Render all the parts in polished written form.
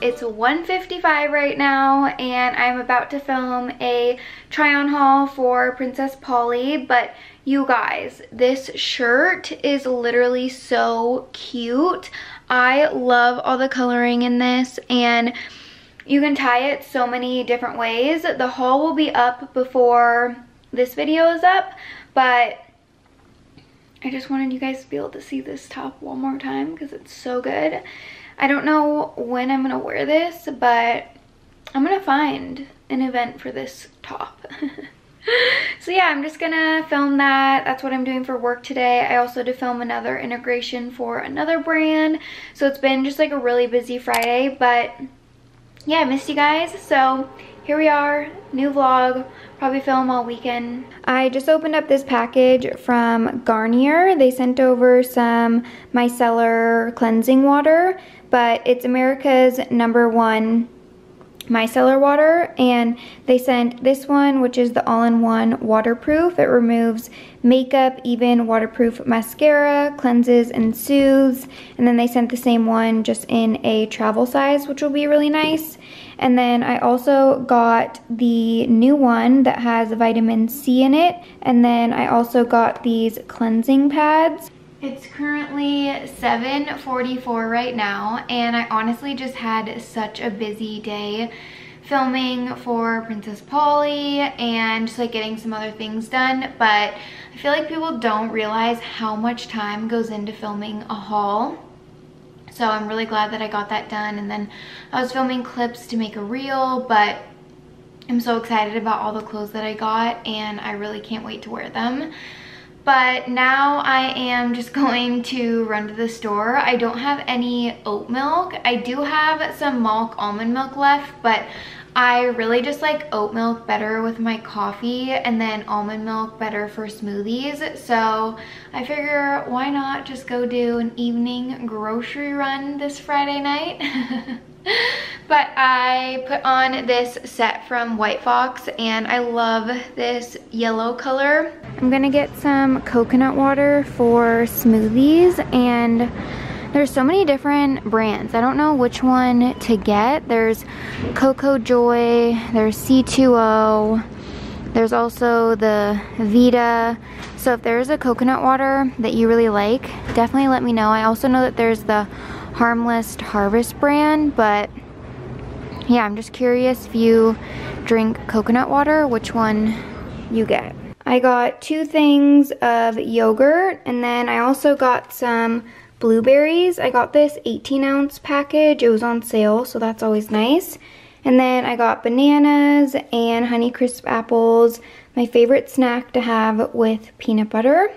It's 1:55 right now, and I'm about to film a try-on haul for Princess Polly, but you guys, this shirt is literally so cute. I love all the coloring in this, and you can tie it so many different ways. The haul will be up before this video is up, but I just wanted you guys to be able to see this top one more time because it's so good. I don't know when I'm gonna wear this, but I'm gonna find an event for this top. So yeah, I'm just gonna film that. That's what I'm doing for work today. I also had to film another integration for another brand. So it's been just like a really busy Friday, but yeah, I missed you guys. So here we are, new vlog, probably film all weekend. I just opened up this package from Garnier. They sent over some micellar cleansing water, but it's America's #1 micellar water, and they sent this one, which is the all-in-one waterproof. It removes makeup, even waterproof mascara, cleanses and soothes, and then they sent the same one just in a travel size, which will be really nice. And then I also got the new one that has vitamin C in it. And then I also got these cleansing pads. It's currently 7:44 right now, and I honestly just had such a busy day filming for Princess Polly and just like getting some other things done, but I feel like people don't realize how much time goes into filming a haul. So I'm really glad that I got that done, and then I was filming clips to make a reel, but I'm so excited about all the clothes that I got and I really can't wait to wear them. But now I am just going to run to the store. I don't have any oat milk. I do have some Malk almond milk left, but I really just like oat milk better with my coffee, and then almond milk better for smoothies. So I figure, why not just go do an evening grocery run this Friday night? But I put on this set from White Fox, and I love this yellow color. I'm gonna get some coconut water for smoothies, and there's so many different brands. I don't know which one to get. There's Coco Joy, there's C2O, there's also the Vita. So if there is a coconut water that you really like, definitely let me know. I also know that there's the Harmless Harvest brand, but yeah, I'm just curious if you drink coconut water, which one you get. I got 2 things of yogurt, and then I also got some blueberries. I got this 18-ounce package. It was on sale, so that's always nice. And then I got bananas and Honeycrisp apples, my favorite snack to have with peanut butter.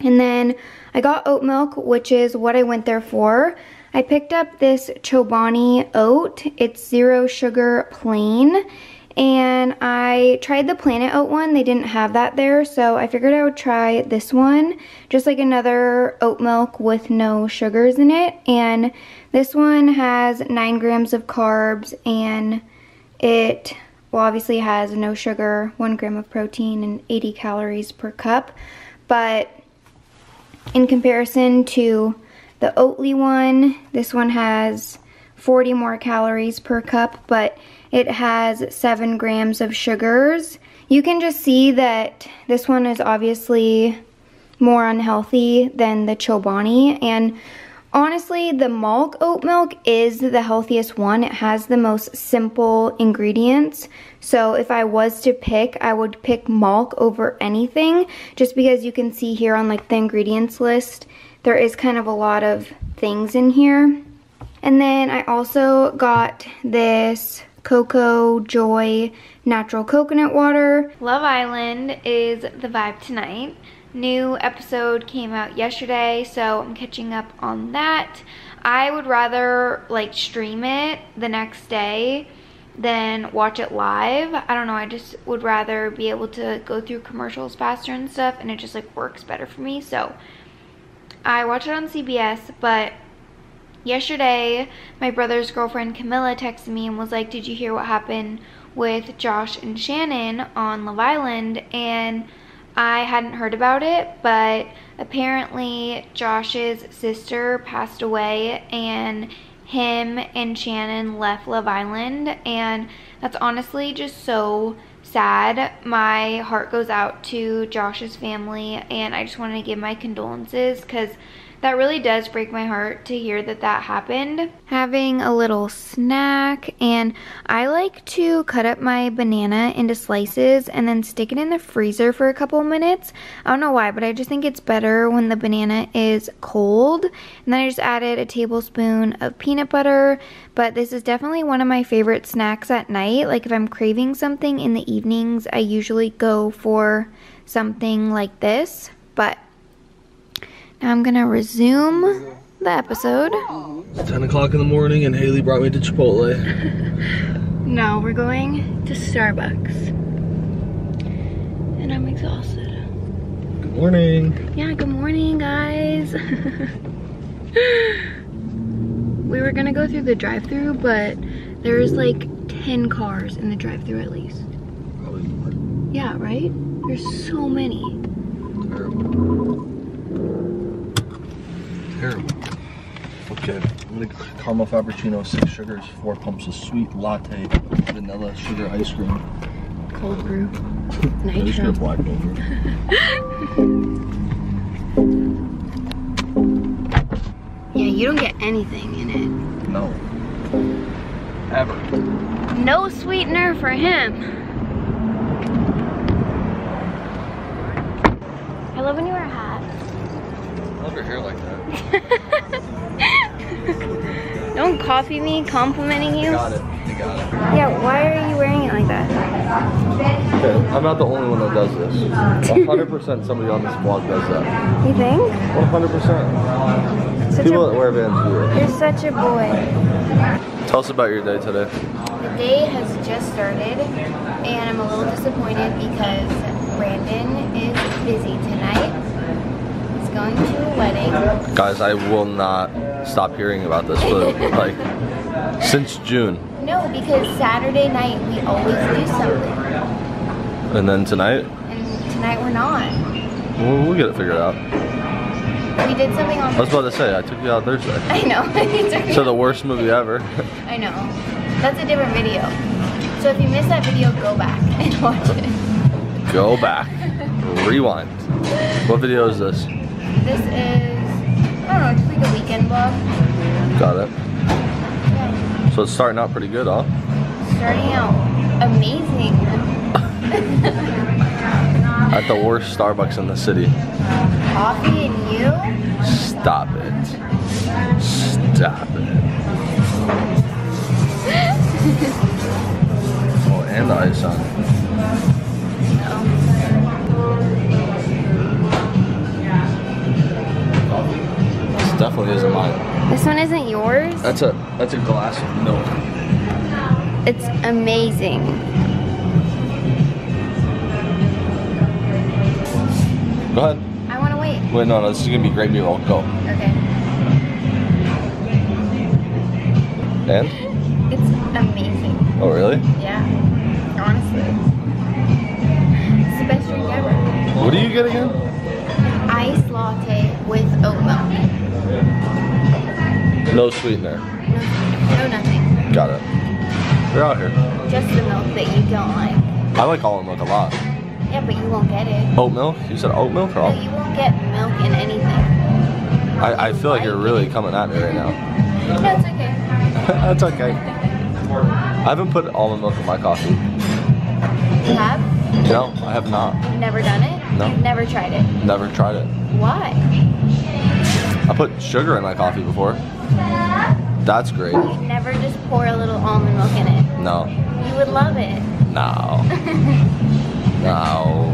And then I got oat milk, which is what I went there for. I picked up this Chobani oat. It's zero sugar plain. And I tried the Planet Oat one. They didn't have that there, so I figured I would try this one. Just like another oat milk with no sugars in it. And this one has 9 grams of carbs, and it, well, obviously has no sugar, 1 gram of protein, and 80 calories per cup. But in comparison to the Oatly one, this one has 40 more calories per cup, but it has 7 grams of sugars. You can just see that this one is obviously more unhealthy than the Chobani. And honestly, the Malk oat milk is the healthiest one. It has the most simple ingredients. So if I was to pick, I would pick Malk over anything, just because you can see here on like the ingredients list, there is kind of a lot of things in here. And then I also got this Coco Joy natural coconut water. Love Island is the vibe tonight. New episode came out yesterday, so I'm catching up on that. I would rather like stream it the next day than watch it live. I don't know, I just would rather be able to go through commercials faster and stuff, and it just like works better for me. So I watch it on CBS, but Yesterday, my brother's girlfriend Camilla texted me and was like, did you hear what happened with Josh and Shannon on Love Island? And I hadn't heard about it, but apparently Josh's sister passed away and him and Shannon left Love Island, and that's honestly just so sad. My heart goes out to Josh's family, and I just wanted to give my condolences because that really does break my heart to hear that that happened. Having a little snack, and I like to cut up my banana into slices and then stick it in the freezer for a couple minutes. I don't know why, but I just think it's better when the banana is cold. And then I just added a tablespoon of peanut butter, but this is definitely one of my favorite snacks at night. Like if I'm craving something in the evenings, I usually go for something like this, but I'm gonna resume the episode. It's 10 o'clock in the morning and Haley brought me to Chipotle. No, we're going to Starbucks. And I'm exhausted. Good morning. Yeah, good morning, guys. We were gonna go through the drive-thru, but there's like 10 cars in the drive-thru at least. Probably more. Yeah, right? There's so many. Terrible. Terrible. Okay, I'm gonna caramel frappuccino, 6 sugars, 4 pumps of sweet latte, vanilla sugar ice cream. Cold brew. Nitro. I just get a black cold brew. Yeah, you don't get anything in it. No. Ever. No sweetener for him. I love when you wear a hat. I love your hair like that. Don't copy me complimenting you. Got it. You got it. Yeah, why are you wearing it like that? Okay, I'm not the only one that does this. 100% somebody on this vlog does that. You think? 100%. People that wear Vans do it. You're such a boy. Tell us about your day today. The day has just started, and I'm a little disappointed because Brandon is busy tonight. Going to a wedding. Guys, I will not stop hearing about this for like since June. No, because Saturday night we always do something. And then tonight? And tonight we're not. We'll get it figured out. We did something on Thursday. I was about to say, I took you out Thursday. I know. So the worst movie ever. I know. That's a different video. So if you missed that video, go back and watch it. Go back. Rewind. What video is this? This is, I don't know, just like a weekend vlog. Got it. Yeah. So it's starting out pretty good, huh? Starting out amazing. At the worst Starbucks in the city. Coffee and you? Stop it. Stop it. Oh, and the ice on it. No. Definitely isn't mine. This one isn't yours? That's a glass of milk. It's amazing. Go ahead. I want to wait. Wait, no, this is gonna be great meal. Go. Okay. And? It's amazing. Oh really? Yeah. Honestly, it's the best drink ever. What do you get again? An iced latte with oat milk. No sweetener. No nothing. Got it. They're out here. Just the milk that you don't like. I like almond milk a lot. Yeah, but you won't get it. Oat milk? You said oat milk or all? No, you won't get milk in anything. I feel like you're really coming at me right now. No, it's okay. That's okay. I haven't put almond milk in my coffee. You have? No, I have not. You've never done it? No. You've never tried it? Never tried it. Why? I put sugar in my coffee before. That's great. You never just pour a little almond milk in it. No. You would love it. No. No.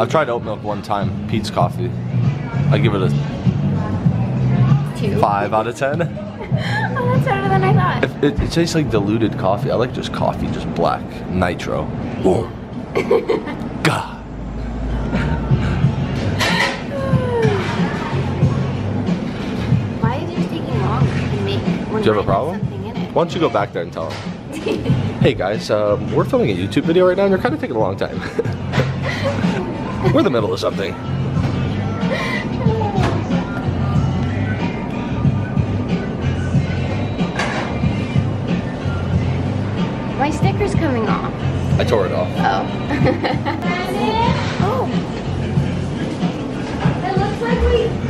I've tried oat milk one time, Peet's coffee. I give it a 5 out of 10. Oh, that's better than I thought. It tastes like diluted coffee. I like just coffee, just black nitro. Whoa. God. Do you have a problem? Why don't you go back there and tell them? Hey guys, we're filming a YouTube video right now and you're kind of taking a long time. We're in the middle of something. My sticker's coming off. I tore it off. Oh. Oh. It looks like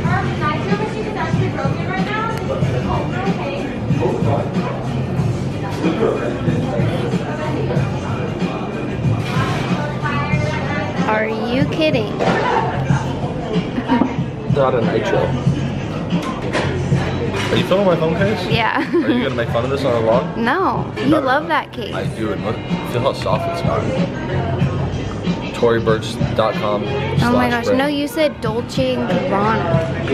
our vacuum machine is actually broken right now. Okay. Are you kidding? Not a nitro. Are you filming my phone case? Yeah. Are you gonna make fun of this on a vlog? No, you love that case. I do, and look, feel how soft it's got. ToryBirch.com. Oh my gosh, no, you said Dolce & Gabbana.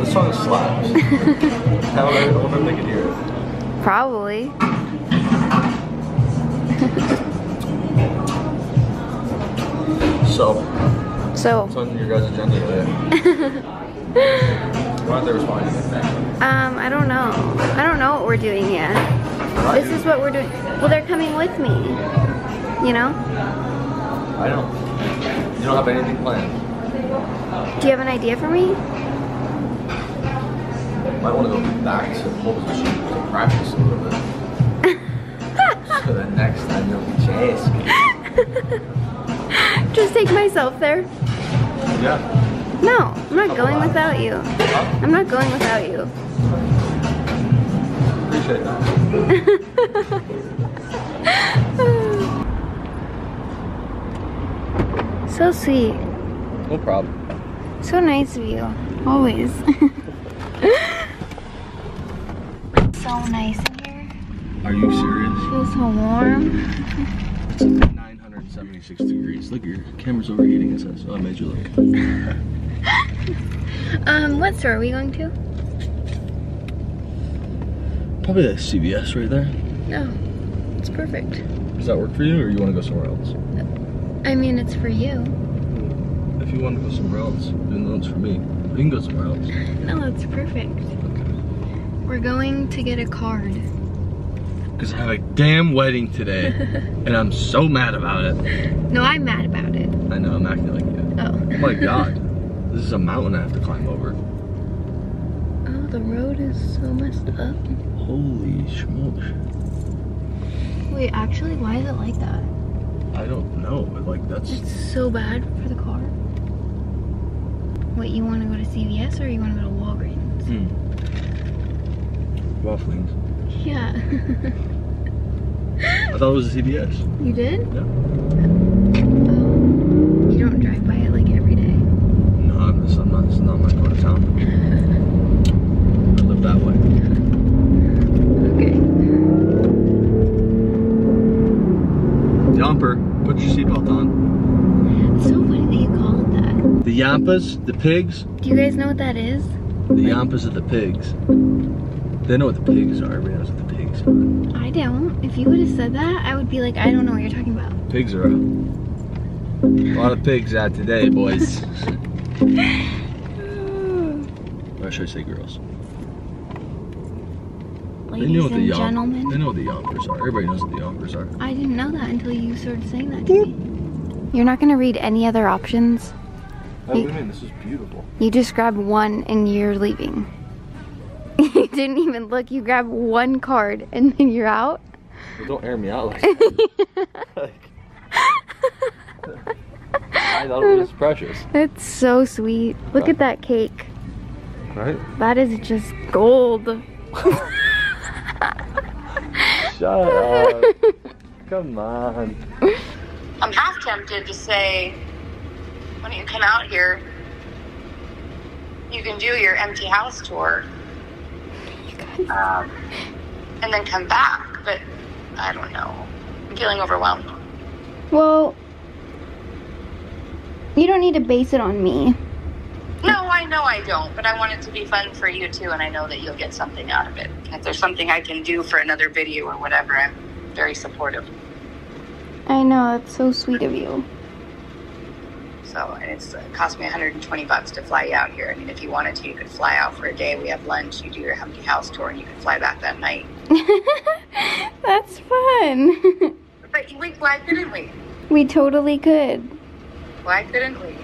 This song slaps. How would I wonder if they could hear it? Probably. So. What's on your guys' agenda today? Why aren't they responding to that? I don't know. I don't know what we're doing yet. This is what we're doing. Well, they're coming with me. You know? I don't. You don't have anything planned. Do you have an idea for me? Might want to go back to Whole Foods and practice a little bit. So the next time you'll be chased. Just take myself there. Yeah. No, I'm not going without you. I'm not going without you. Appreciate that. So sweet. No problem. So nice of you, always. So nice in here. Are you serious? It feels so warm. 976 degrees. Look, your camera's overheating, so I made you look. What store are we going to? Probably that CBS right there. No, it's perfect. Does that work for you, or you want to go somewhere else? I mean, it's for you. If you want to go somewhere else, then that's for me. We can go somewhere else. No, it's perfect. Okay. We're going to get a card. Because I have a damn wedding today, and I'm so mad about it. No, I'm mad about it. I know, I'm acting like you. Oh. Oh my god. This is a mountain I have to climb over. Oh, the road is so messed up. Holy smokes. Wait, actually, why is it like that? I don't know, but like that's... It's so bad for the car. Wait, you want to go to CVS or you want to go to Walgreens? Hmm. Wafflings. Yeah. I thought it was a CVS. You did? Yeah. Oh, you don't drive by it like every day. It's not my part of town. I live that way. Okay. Jumper, put your seatbelt on. It's so funny that you call it that. The Yampas, the pigs. Do you guys know what that is? The Yampas are the pigs. They know what the pigs are. Everybody knows what the pigs are. I don't. If you would have said that, I would be like, I don't know what you're talking about. Pigs are out. A lot of pigs out today, boys. Or should I say girls? Ladies they know what and the gentlemen. They know what the Yompers are. Everybody knows what the Yompers are. I didn't know that until you started saying that to me. You're not going to read any other options? Oh, you, what do you mean? This is beautiful. You just grab one and you're leaving. You didn't even look. You grab one card and then you're out. Well, don't air me out like that. Like, I thought it was precious. It's so sweet. Look at that cake. Right? That is just gold. Shut up. Come on. I'm half tempted to say, why don't you come out here? You can do your empty house tour. And then come back. But I don't know. I'm feeling overwhelmed. Well... You don't need to base it on me. No, I know I don't, but I want it to be fun for you too, and I know that you'll get something out of it. If there's something I can do for another video or whatever, I'm very supportive. I know, it's so sweet of you. So, and it's it cost me $120 to fly you out here. I mean, if you wanted to, you could fly out for a day. We have lunch. You do your Humpty House tour, and you could fly back that night. That's fun. But why couldn't we? We totally could. Why couldn't we?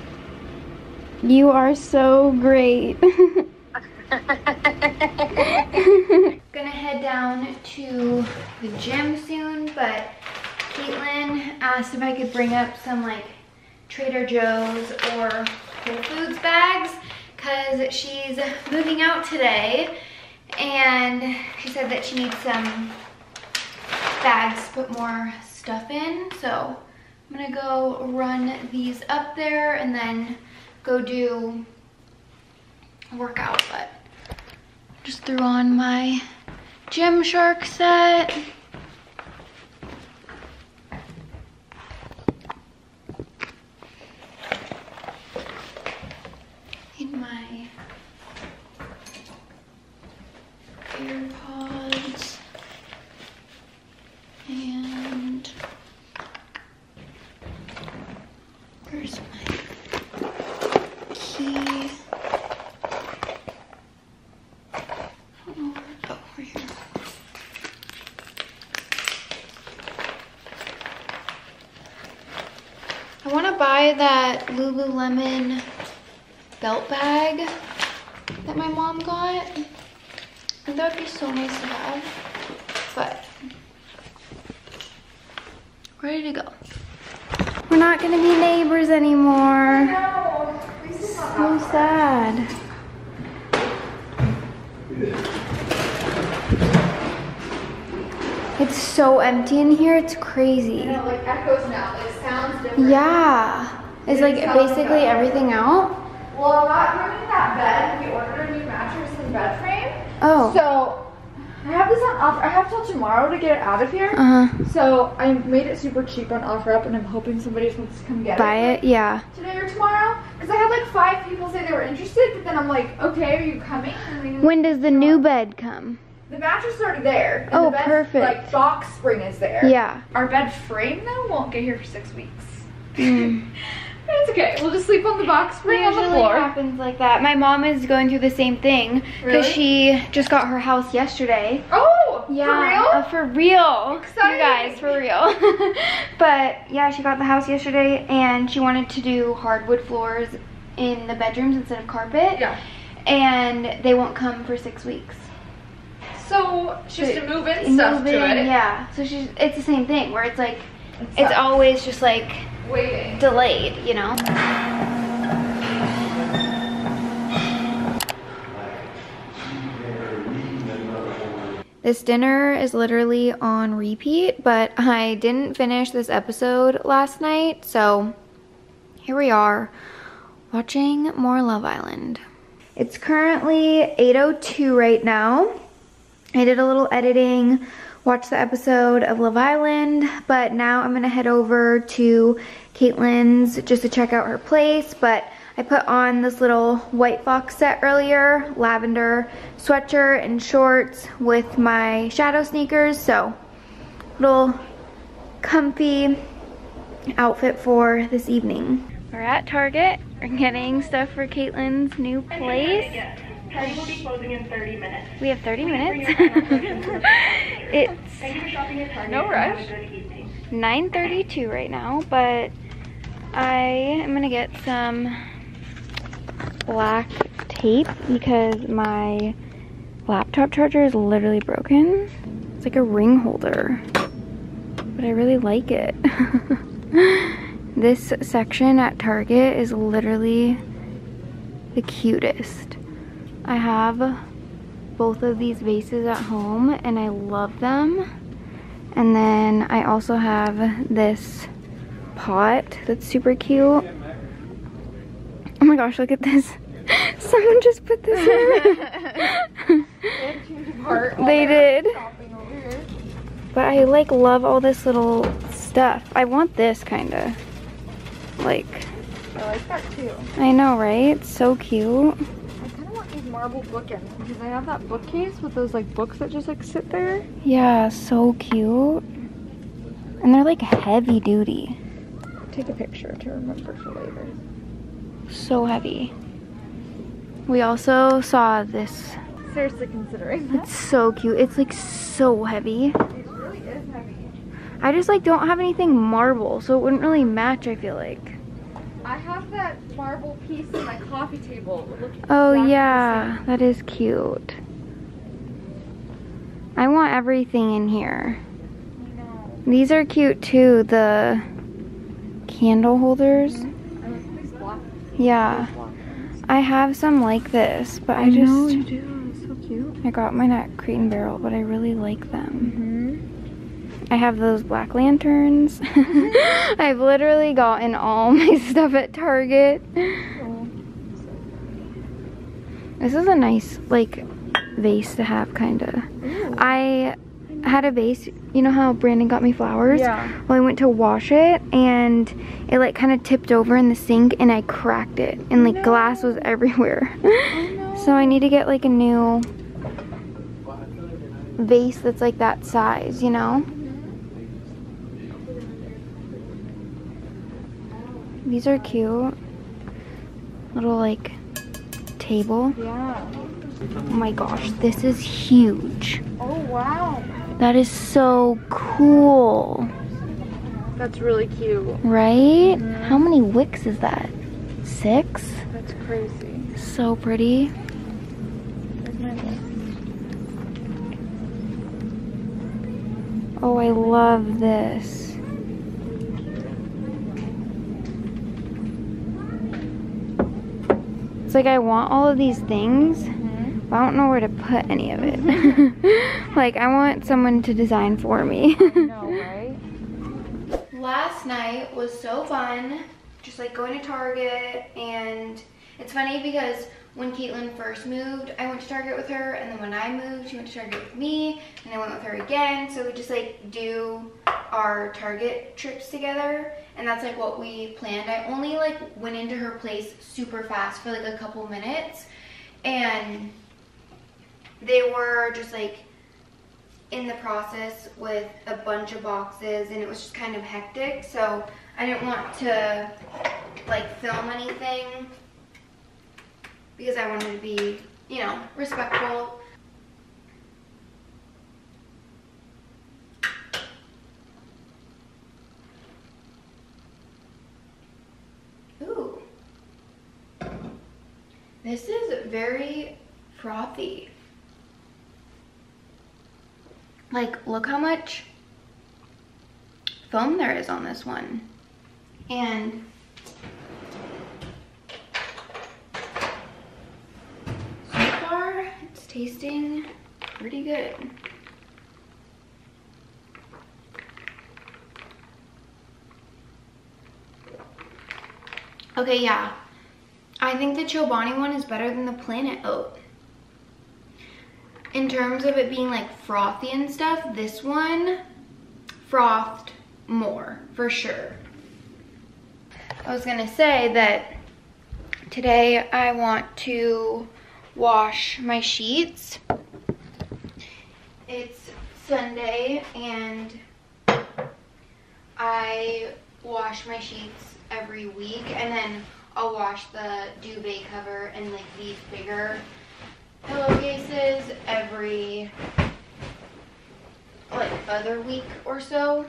You are so great. Gonna head down to the gym soon, but Caitlin asked if I could bring up some like Trader Joe's or Whole Foods bags because she's moving out today, and she said that she needs some bags to put more stuff in. So I'm gonna go run these up there and then go do a workout. But just threw on my Gymshark set. In my AirPods. And where's my key? I want to buy that Lululemon belt bag that my mom got. And that would be so nice to have. But ready to go. We're not going to be neighbors anymore. No, so sad. It's so empty in here, it's crazy. I know, like echoes now, it sounds different. Yeah, it's like basically everything out. Well, I'm not bringing that bed. We ordered a new mattress and bed frame. Oh. So I have this on Offer. I have till tomorrow to get it out of here. So I made it super cheap on Offer Up, and I'm hoping somebody wants to come get it. Buy it, yeah. Today or tomorrow, because I had like 5 people say they were interested, but then I'm like, okay, are you coming? And when does the new bed come? The mattress is already there. And the bed, perfect. Like box spring is there. Yeah. Our bed frame though won't get here for 6 weeks. Mm. But it's okay. We'll just sleep on the box spring on the floor. It happens like that. My mom is going through the same thing because she just got her house yesterday. Oh, yeah. For real? For real. Exciting. You guys, for real. But yeah, she got the house yesterday and she wanted to do hardwood floors in the bedrooms instead of carpet. Yeah. And they won't come for 6 weeks. So she's to move in stuff to it. Yeah. So she's, it's the same thing where it's like, it's always just like waiting, delayed, you know? This dinner is literally on repeat, but I didn't finish this episode last night. So here we are watching more Love Island. It's currently 8:02 right now. I did a little editing, watched the episode of Love Island, but now I'm gonna head over to Caitlin's just to check out her place. But I put on this little White Fox set earlier, lavender sweatshirt and shorts with my shadow sneakers, so little comfy outfit for this evening. We're at Target, we're getting stuff for Caitlin's new place. Target will be closing in 30 minutes. We have 30 minutes. It's no rush. 9:32 right now, but I am gonna get some black tape because my laptop charger is literally broken. It's like a ring holder, but I really like it. This section at Target is literally the cutest. I have both of these vases at home and I love them. And then I also have this pot that's super cute. Oh my gosh, look at this. Someone just put this in. They did. But I like love all this little stuff. I want this kind of like. I like that too. I know, right? It's so cute. Marble bookends because I have that bookcase with those like books that just like sit there. Yeah, so cute. And they're like heavy duty. Take a picture to remember for later. so heavy. We also saw this. Seriously considering that. It's so cute. It's like so heavy. It really is heavy. I just like don't have anything marble, so it wouldn't really match, I feel like. I have that marble piece on my coffee table. Oh yeah, that is cute. I want everything in here. I know. These are cute too, the candle holders. Mm-hmm. I like these block things. Yeah. I have some like this, but I just... know you do, it's so cute. I got mine at Crate and Barrel, but I really like them. Mm-hmm. I have those black lanterns. I've literally gotten all my stuff at Target. Oh. This is a nice, like, vase to have, kinda. Ooh. I had a vase, you know how Brandon got me flowers? Yeah. Well, I went to wash it and it like kind of tipped over in the sink and I cracked it and like glass was everywhere. Oh, no. So I need to get like a new vase that's like that size, you know? Mm-hmm. These are cute. Little like table. Yeah. Oh my gosh, this is huge. Oh wow. That is so cool. That's really cute. Right? Mm-hmm. How many wicks is that? 6? That's crazy. So pretty. Where's my wick? Oh, I love this. It's like I want all of these things. I don't know where to put any of it. Like, I want someone to design for me. I know, right? Last night was so fun. Just like going to Target, and it's funny because when Caitlin first moved, I went to Target with her, and then when I moved, she went to Target with me, and I went with her again. So we just like do our Target trips together, and that's like what we planned. I only like went into her place super fast for like a couple minutes, and they were just like in the process with a bunch of boxes, and it was just kind of hectic, so I didn't want to like film anything because I wanted to be, you know, respectful. Ooh. This is very frothy. Like, look how much foam there is on this one. And so far, it's tasting pretty good. Okay, yeah. I think the Chobani one is better than the Planet Oat. In terms of it being like frothy and stuff, this one frothed more for sure. I was gonna say that today I want to wash my sheets. It's Sunday and I wash my sheets every week, and then I'll wash the duvet cover and like these bigger pillowcases every like other week or so,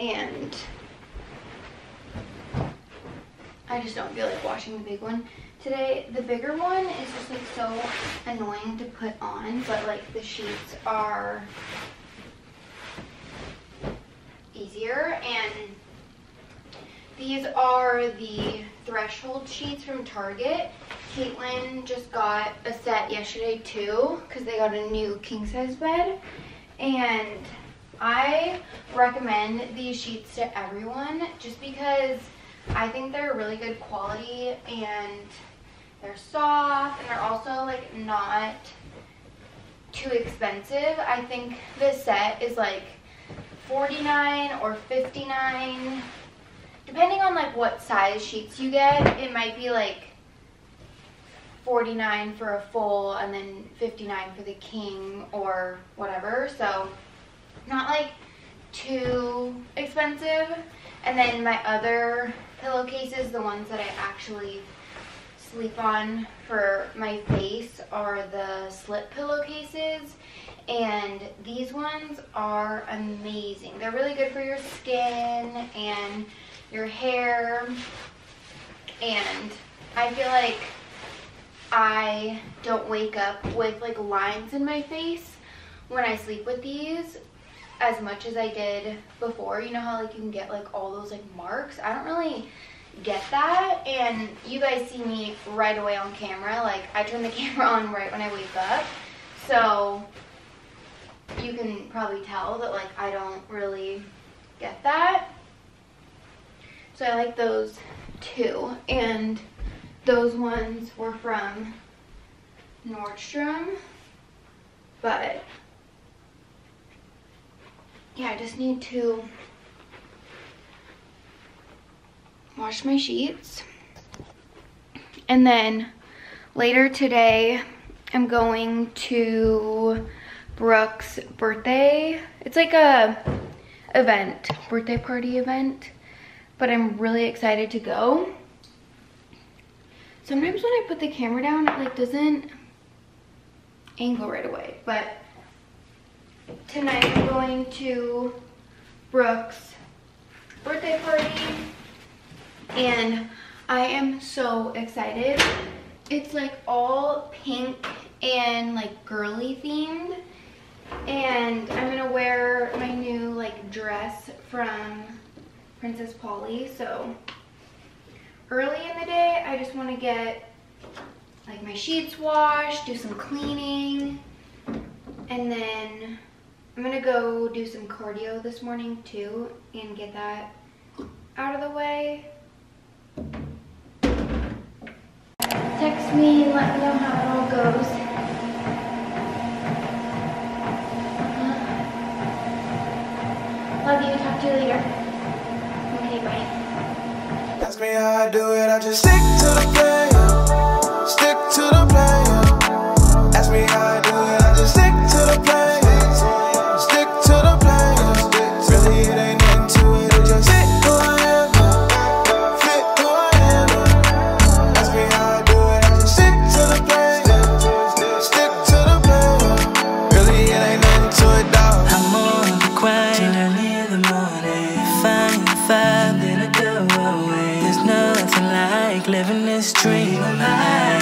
and I just don't feel like washing the big one today. The bigger one is just like so annoying to put on, but like the sheets are easier, and these are the Threshold sheets from Target. Caitlin just got a set yesterday too, because they got a new king size bed, and I recommend these sheets to everyone just because I think they're really good quality and they're soft, and they're also like not too expensive. I think this set is like $49 or $59. Depending on like what size sheets you get, it might be like $49 for a full and then $59 for the king or whatever. So not like too expensive. And then my other pillowcases, the ones that I actually sleep on for my face, are the slip pillowcases, and these ones are amazing. They're really good for your skin and your hair, and I feel like I don't wake up with like lines in my face when I sleep with these as much as I did before. You know how like you can get like all those like marks? I don't really get that, and you guys see me right away on camera. Like I turn the camera on right when I wake up, so you can probably tell that like I don't really get that. So I like those too, and those ones were from Nordstrom, but yeah, I just need to wash my sheets. And then later today, I'm going to Brooke's birthday. It's like a event, birthday party event, but I'm really excited to go. Sometimes when I put the camera down, it like doesn't angle right away, but tonight I'm going to Brooke's birthday party, and I am so excited. It's like all pink and like girly themed, and I'm gonna wear my new like dress from Princess Polly. So early in the day, I just want to get like my sheets washed, do some cleaning, and then I'm gonna go do some cardio this morning too and get that out of the way. Text me and let me know how it all goes. Love you, talk to you later. Okay, bye. Ask me how I do it, I just stick to the plan. Stick to the plan. Ask me how I do it, I just stick to the plan. Stick to the plan. Really, it ain't nothing to it, it just fit who I am. Fit who I am. Ask me how I do it, I just stick to the plan. Stick to the plan. Really, it ain't nothing to it, dog. I'm on the grind till early in the morning. Find the vibe that I go away. There's nothing like living this dream of mine.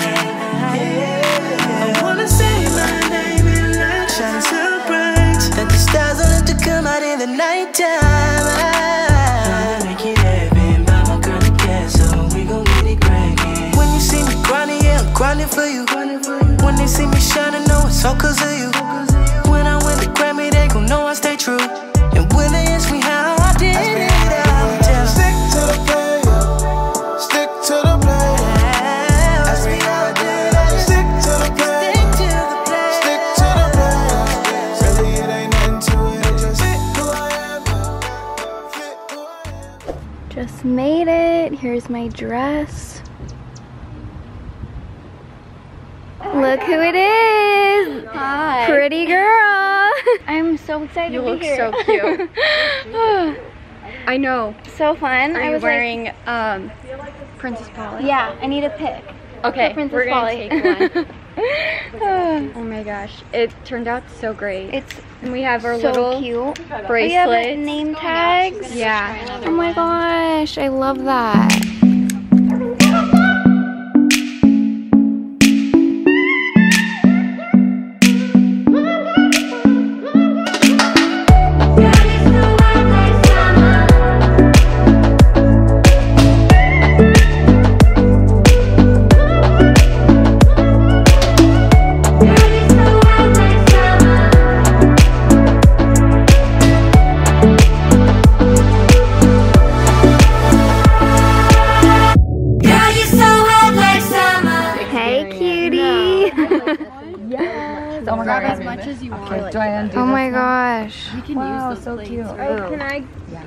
Yeah. I wanna say my name in light, shine so bright that the stars will have to come out in the night time. I'm gonna make it happen, buy my girl a castle, we gon' get it crackin'. When you see me grindin', yeah, I'm grindin' for you. When they see me shining, know it's all cause of you. When I win the Grammy, they gon' know I stay true. And when they ask me how I did it, I'll tell them. Stick to the plan. Just made it. Here's my dress. Look who it is! Hi. Pretty girl. I'm so excited to be here. You look so cute. I know. So fun. Are you wearing like, Princess Polly? Yeah, I need a pic. Okay, we're gonna take one. Oh my gosh, it turned out so great. And we have our so little cute bracelets. We have like name tags. Yeah. Oh my gosh, I love that. Oh my gosh. You can use those. So cute. Oh, can I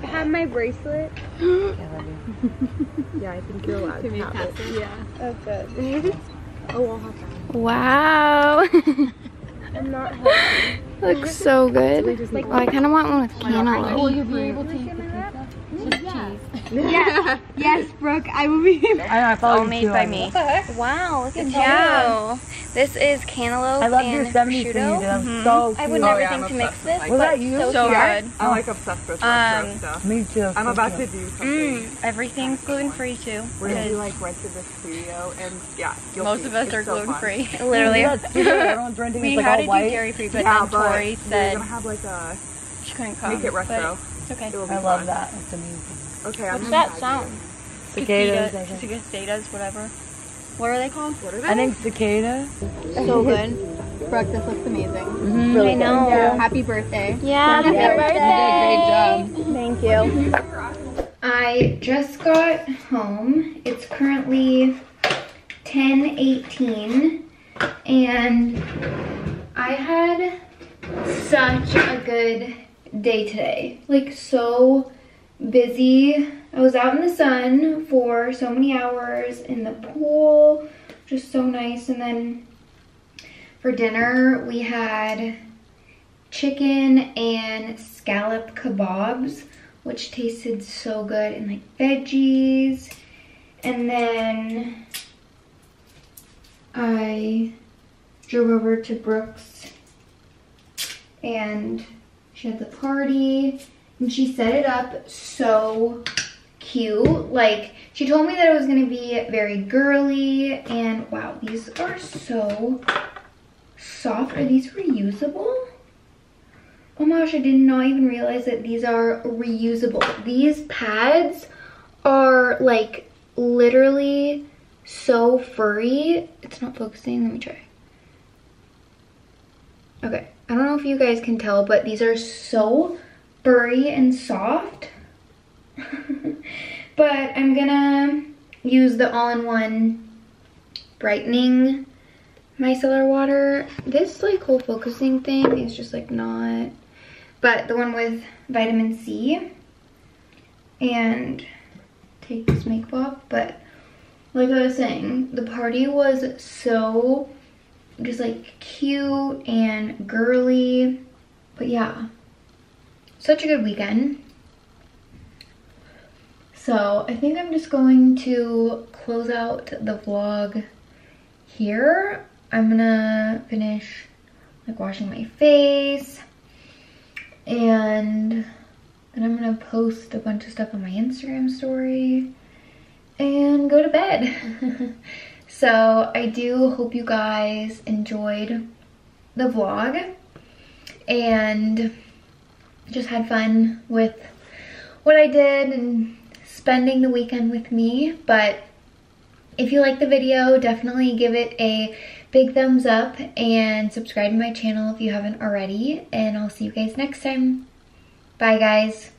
have my bracelet? Yeah, I think you're allowed to have it. Yeah. Oh, good. Oh, I'll have that. Wow. I'm not happy. Looks so good. Well, I kind of want one with cantaloupe. Will you be able to eat the pizza? Just cheese. Yes, yes, Brooke, I will be. It's all made by me. Wow, look at Joe. This is cantaloupe. I love your 70s food. Mm-hmm. So I would never think to mix this. Was that you? So good. I'm like obsessed with restaurant stuff. Me too. I'm about to do something. Everything's gluten free too. We're gonna like went to the studio and yeah, most of us are gluten free. Literally, we had to do dairy free, but then Tori said she couldn't come. Make it retro. It's okay. I love that. It's amazing. Okay, what's that sound? Cicadas. Cicadas, whatever. What are they called? What are they? I think cicada. So good. Brooke, this looks amazing. Mm-hmm. Really I know. Yeah. Happy birthday. Yeah, happy birthday. You did a great job. Thank you. I just got home. It's currently 10:18, and I had such a good day today. Like, so busy. I was out in the sun for so many hours in the pool, just so nice. And then for dinner we had chicken and scallop kebabs, which tasted so good, and like veggies. And then I drove over to Brooke's and she had the party. And she set it up so cute. Like, she told me that it was gonna be very girly, and wow, these are so soft. Are these reusable? Oh my gosh, I did not even realize that these are reusable. These pads are like literally so furry. It's not focusing, let me try. Okay, I don't know if you guys can tell, but these are so furry and soft. But I'm gonna use the all-in-one brightening micellar water. This like whole focusing thing is just like not, but the one with vitamin C, and take this makeup off. But like I was saying, the party was so just like cute and girly. But yeah, such a good weekend. So I think I'm just going to close out the vlog here. I'm gonna finish like washing my face, and then I'm gonna post a bunch of stuff on my Instagram story and go to bed. So I do hope you guys enjoyed the vlog and just had fun with what I did and spending the weekend with me. But if you like the video, definitely give it a big thumbs up and subscribe to my channel if you haven't already, and I'll see you guys next time. Bye guys.